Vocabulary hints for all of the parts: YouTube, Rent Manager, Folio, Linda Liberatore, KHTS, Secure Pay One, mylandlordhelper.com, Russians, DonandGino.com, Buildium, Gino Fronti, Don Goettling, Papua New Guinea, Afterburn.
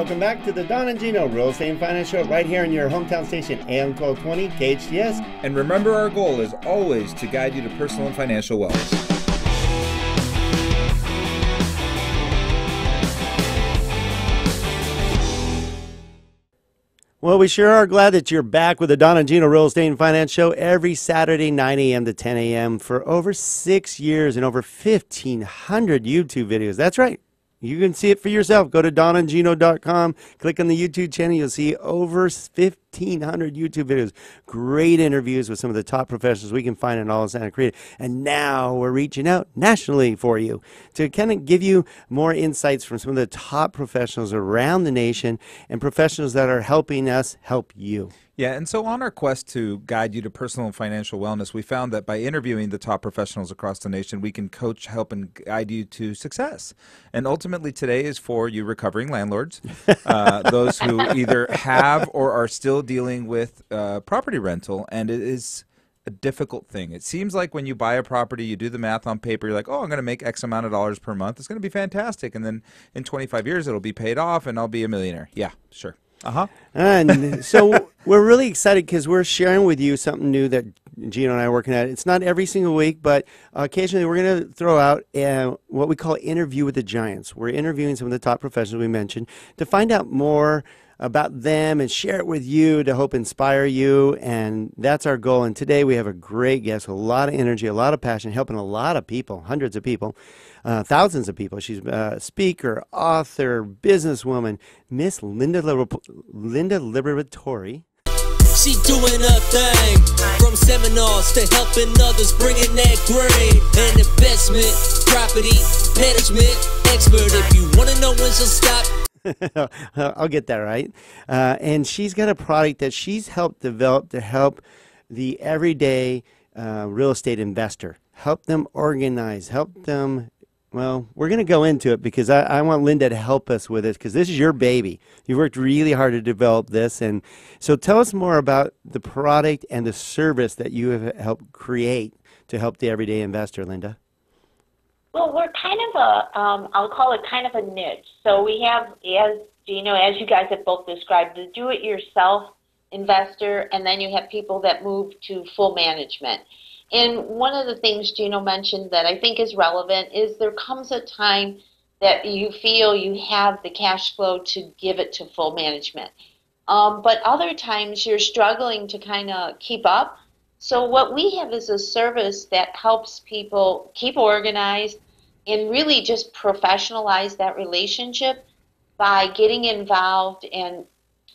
Welcome back to the Don and Gino Real Estate and Finance Show right here in your hometown station, AM 1220 KHTS. And remember, our goal is always to guide you to personal and financial wellness. Well, we sure are glad that you're back with the Don and Gino Real Estate and Finance Show every Saturday, 9 a.m. to 10 a.m. for over 6 years and over 1,500 YouTube videos. That's right. You can see it for yourself. Go to DonandGino.com, click on the YouTube channel. You'll see over 1,500 YouTube videos. Great interviews with some of the top professionals we can find in all of Santa Cruz. And now we're reaching out nationally for you to kind of give you more insights from some of the top professionals around the nation and professionals that are helping us help you. Yeah, and so on our quest to guide you to personal and financial wellness, we found that by interviewing the top professionals across the nation, we can coach, help, and guide you to success. And ultimately today is for you recovering landlords, those who either have or are still dealing with property rental, and it is a difficult thing. It seems like when you buy a property, you do the math on paper, you're like, oh, I'm going to make X amount of dollars per month. It's going to be fantastic, and then in 25 years, it'll be paid off, and I'll be a millionaire. Yeah, sure. Uh-huh. And so we're really excited because we're sharing with you something new that Gino and I are working at. It's not every single week, but occasionally we're going to throw out what we call Interview with the Giants. We're interviewing some of the top professionals we mentioned to find out more about them and share it with you to hope inspire you, and that's our goal. And today we have a great guest with a lot of energy, a lot of passion, helping a lot of people, hundreds of people, thousands of people. She's a speaker, author, businesswoman, Miss Linda Liberatore. She doing her thing, from seminars to helping others, bringing that grade, and investment, property, management, expert. If you want to know when she'll stop, I'll get that right. And she's got a product that she's helped develop to help the everyday real estate investor, help them organize, help them. Well, we're going to go into it because I want Linda to help us with this because this is your baby. You worked really hard to develop this. And so tell us more about the product and the service that you have helped create to help the everyday investor, Linda. Well, we're kind of a, I'll call it kind of a niche. So we have, as Gino, as you guys have both described, the do-it-yourself investor, and then you have people that move to full management. And one of the things Gino mentioned that I think is relevant is there comes a time that you feel you have the cash flow to give it to full management. But other times you're struggling to kind of keep up. So what we have is a service that helps people keep organized and really just professionalize that relationship by getting involved, and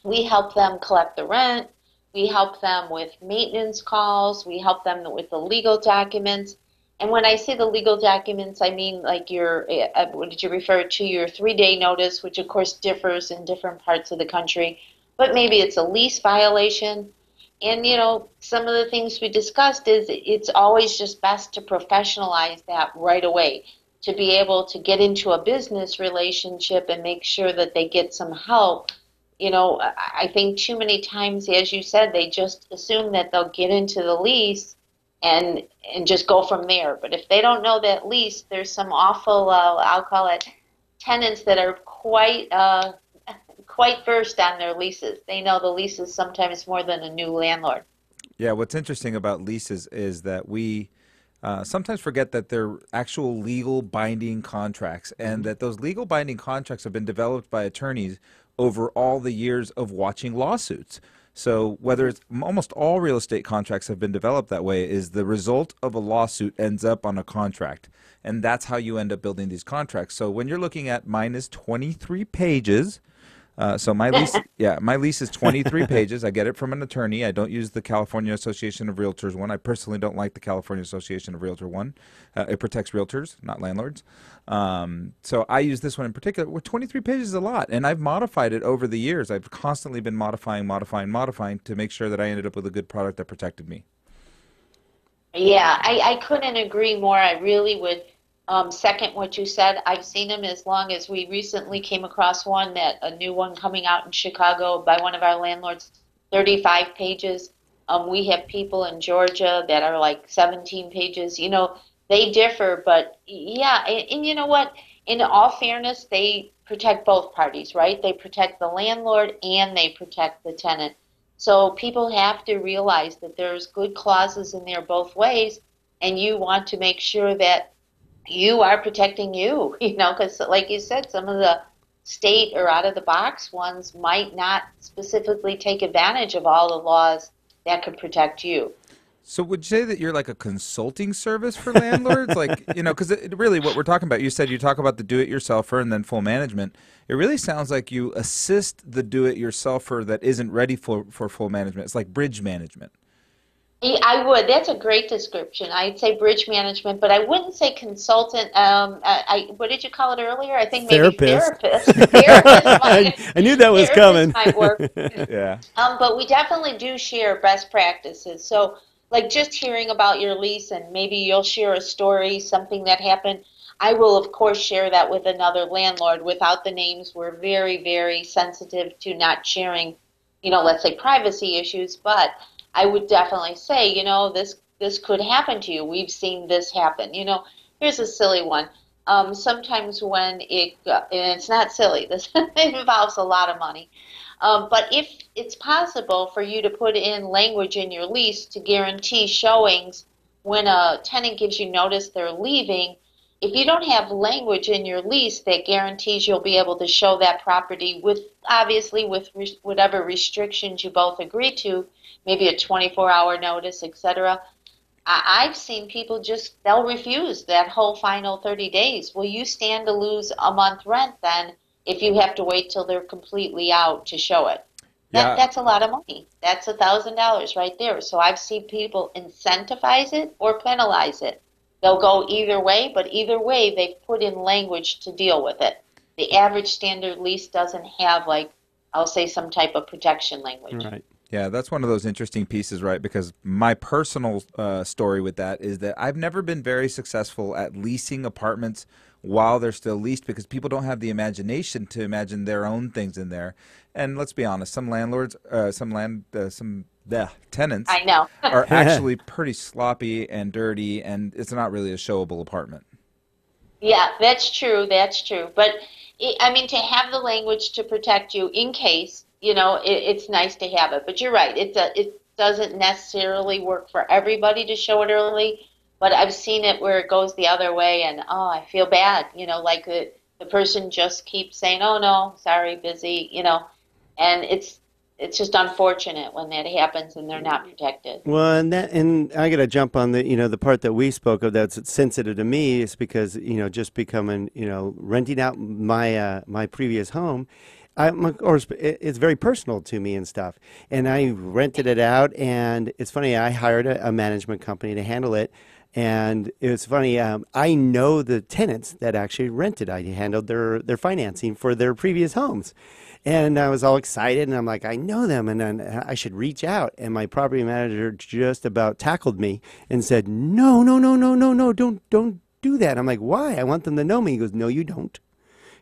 we help them collect the rent, we help them with maintenance calls, we help them with the legal documents. And when I say the legal documents, I mean like your, what did you refer to, your 3-day notice, which of course differs in different parts of the country, but maybe it's a lease violation. And, you know, some of the things we discussed is it's always just best to professionalize that right away, to be able to get into a business relationship and make sure that they get some help. You know, I think too many times, as you said, they just assume that they'll get into the lease and just go from there. But if they don't know that lease, there's some awful, I'll call it, tenants that are quite versed on their leases. They know the leases sometimes more than a new landlord. Yeah, what's interesting about leases is that we sometimes forget that they're actual legal binding contracts, and that those legal binding contracts have been developed by attorneys over all the years of watching lawsuits. So whether it's almost all real estate contracts have been developed that way, is the result of a lawsuit ends up on a contract. And that's how you end up building these contracts. So when you're looking at, mine is 23 pages. So my lease, yeah, my lease is 23 pages. I get it from an attorney. I don't use the California Association of Realtors one. I personally don't like the California Association of Realtor one. It protects realtors, not landlords. So I use this one in particular. Well, 23 pages is a lot, and I've modified it over the years. I've constantly been modifying to make sure that I ended up with a good product that protected me. Yeah, I couldn't agree more. I really would. Second, what you said, I've seen them as long as we recently came across one, that a new one coming out in Chicago by one of our landlords, 35 pages. We have people in Georgia that are like 17 pages. You know, they differ, but yeah, and you know what? in all fairness, they protect both parties, right? They protect the landlord and they protect the tenant. So people have to realize that there's good clauses in there both ways, and you want to make sure that you are protecting you, you know, because like you said, some of the state or out-of-the-box ones might not specifically take advantage of all the laws that could protect you. So would you say that you're like a consulting service for landlords? Like, you know, because really what we're talking about, you said you talk about the do-it-yourselfer and then full management. It really sounds like you assist the do-it-yourselfer that isn't ready for full management. It's like bridge management. I would. That's a great description. I'd say bridge management, but I wouldn't say consultant. What did you call it earlier? I think maybe therapist. Therapist I knew that was coming. Might work. Yeah. But we definitely do share best practices. So, like just hearing about your lease and maybe you'll share a story, something that happened, I will, of course, share that with another landlord without the names. We're very, very sensitive to not sharing, you know, let's say privacy issues, but I would definitely say, you know, this could happen to you. We've seen this happen. You know, here's a silly one. Sometimes when it's not silly, this it involves a lot of money. But if it's possible for you to put in language in your lease to guarantee showings when a tenant gives you notice they're leaving, if you don't have language in your lease that guarantees you'll be able to show that property with, obviously, with whatever restrictions you both agree to, maybe a 24-hour notice, etc. I've seen people just, they'll refuse that whole final 30 days. Will you stand to lose a month rent then if you have to wait till they're completely out to show it? Yeah. That's a lot of money. That's $1,000 right there. So I've seen people incentivize it or penalize it. They'll go either way, but either way they've put in language to deal with it. The average standard lease doesn't have, like, I'll say some type of protection language. Right. Yeah, that's one of those interesting pieces, right? Because my personal story with that is that I've never been very successful at leasing apartments while they're still leased because people don't have the imagination to imagine their own things in there. And let's be honest, some landlords, tenants I know. Are actually pretty sloppy and dirty, and it's not really a showable apartment. Yeah, that's true. That's true. But, I mean, to have the language to protect you in case, you know, it's nice to have it, but you're right. It doesn't necessarily work for everybody to show it early, but I've seen it where it goes the other way, and, oh, I feel bad, you know, like the person just keeps saying, oh, no, sorry, busy, you know, and it's just unfortunate when that happens and they're not protected. Well, and I got to jump on the, you know, the part that we spoke of that's sensitive to me is because, you know, just becoming, you know, renting out my, my previous home, it's very personal to me and stuff, and I rented it out, and it's funny, I hired a management company to handle it, and it's funny, I know the tenants that actually rented. I handled their financing for their previous homes, and I was all excited, and I'm like, I know them, and then I should reach out, and my property manager just about tackled me and said, no, don't do that. I'm like, why? I want them to know me. He goes, no, you don't.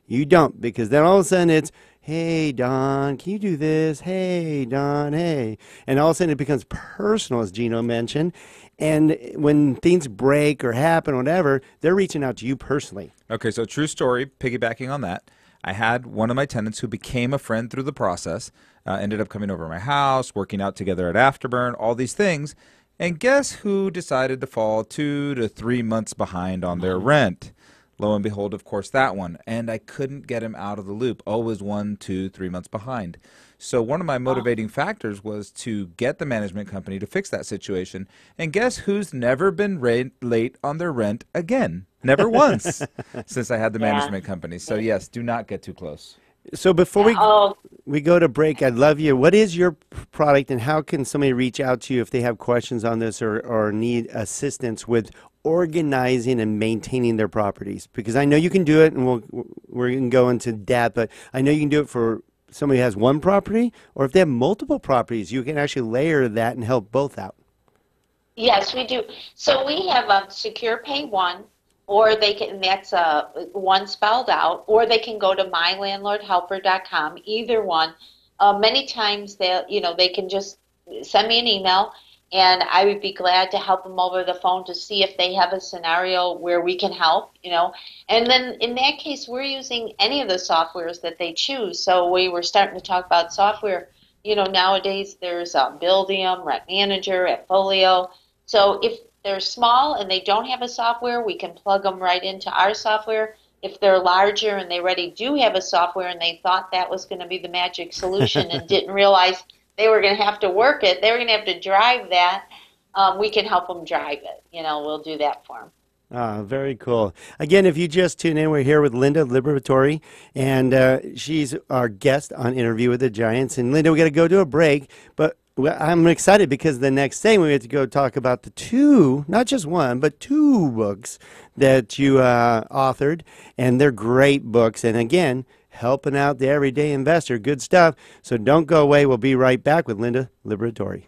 You don't, because then all of a sudden it's, hey, Don, can you do this? Hey, Don, hey. And all of a sudden it becomes personal, as Gino mentioned. And when things break or happen, whatever, they're reaching out to you personally. Okay, so true story, piggybacking on that. I had one of my tenants who became a friend through the process, ended up coming over to my house, working out together at Afterburn, all these things. And guess who decided to fall 2 to 3 months behind on their rent? Lo and behold, of course, that one. And I couldn't get him out of the loop. Always 1, 2, 3 months behind. So one of my motivating factors was to get the management company to fix that situation. And guess who's never been late on their rent again? Never once since I had the management company. So, yes, do not get too close. So before we go to break, I love you. What is your product, and how can somebody reach out to you if they have questions on this or need assistance with organizing and maintaining their properties? Because I know you can do it, and we're going to go into that, but I know you can do it for somebody who has one property, or if they have multiple properties, you can actually layer that and help both out. Yes, we do. So we have a Secure Pay One, or they can, that's one spelled out, or they can go to mylandlordhelper.com, either one. Many times they can just send me an email, and I would be glad to help them over the phone to see if they have a scenario where we can help, you know. And then in that case, we're using any of the softwares that they choose. So we were starting to talk about software. You know, nowadays there's Buildium, Rent Manager, at Folio. So if they're small and they don't have a software, we can plug them right into our software. If they're larger and they already do have a software and they thought that was going to be the magic solution and didn't realize they were going to have to work it, they were going to have to drive that, we can help them drive it. You know, we'll do that for them. Ah, very cool. Again, if you just tune in, we're here with Linda Liberatore, and she's our guest on Interview with the Giants. And Linda, we got to go to a break, but I'm excited because the next thing we have to go talk about the two, not just one, but two books that you authored, and they're great books. And again, helping out the everyday investor, good stuff. So don't go away. We'll be right back with Linda Liberatore.